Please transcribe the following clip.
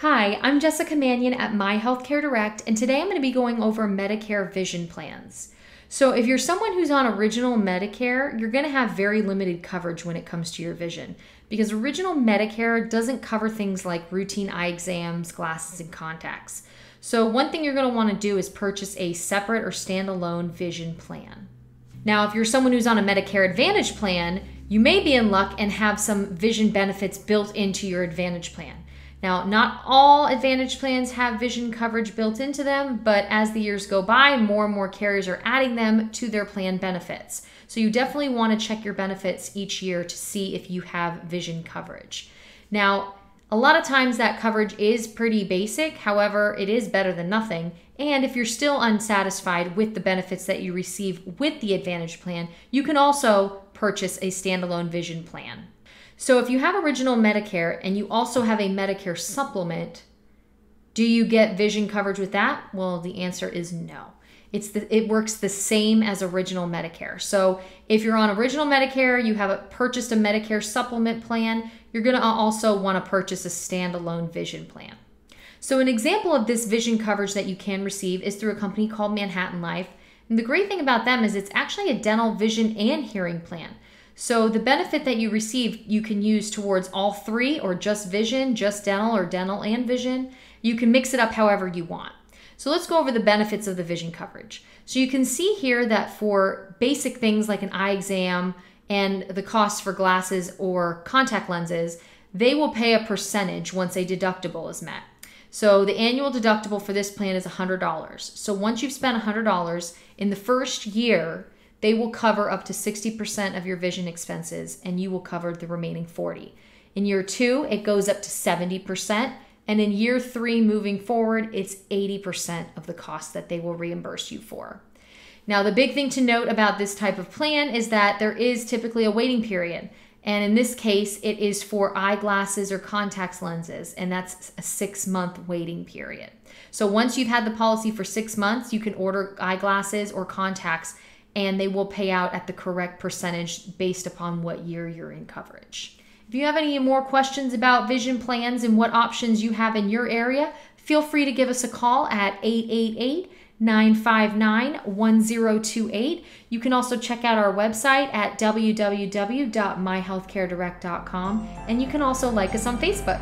Hi, I'm Jessica Mannion at My Healthcare Direct, and today I'm going to be going over Medicare vision plans. So if you're someone who's on Original Medicare, you're going to have very limited coverage when it comes to your vision, because Original Medicare doesn't cover things like routine eye exams, glasses, and contacts. So one thing you're going to want to do is purchase a separate or standalone vision plan. Now, if you're someone who's on a Medicare Advantage plan, you may be in luck and have some vision benefits built into your Advantage plan. Now, not all Advantage plans have vision coverage built into them, but as the years go by, more and more carriers are adding them to their plan benefits. So you definitely want to check your benefits each year to see if you have vision coverage. Now, a lot of times that coverage is pretty basic, however, it is better than nothing. And if you're still unsatisfied with the benefits that you receive with the Advantage plan, you can also purchase a standalone vision plan. So if you have Original Medicare and you also have a Medicare supplement, do you get vision coverage with that? Well, the answer is no. It works the same as Original Medicare. So if you're on Original Medicare, you have purchased a Medicare supplement plan, you're gonna also wanna purchase a standalone vision plan. So an example of this vision coverage that you can receive is through a company called Manhattan Life. And the great thing about them is it's actually a dental, vision, and hearing plan. So the benefit that you receive, you can use towards all three, or just vision, just dental, or dental and vision. You can mix it up however you want. So let's go over the benefits of the vision coverage. So you can see here that for basic things like an eye exam and the cost for glasses or contact lenses, they will pay a percentage once a deductible is met. So the annual deductible for this plan is $100. So once you've spent $100, in the first year, they will cover up to 60% of your vision expenses, and you will cover the remaining 40%. In year two, it goes up to 70%, and in year three moving forward, it's 80% of the cost that they will reimburse you for. Now, the big thing to note about this type of plan is that there is typically a waiting period, and in this case, it is for eyeglasses or contact lenses, and that's a 6-month waiting period. So once you've had the policy for 6 months, you can order eyeglasses or contacts, and they will pay out at the correct percentage based upon what year you're in coverage. If you have any more questions about vision plans and what options you have in your area, feel free to give us a call at 888-959-1028. You can also check out our website at www.myhealthcaredirect.com, and you can also like us on Facebook.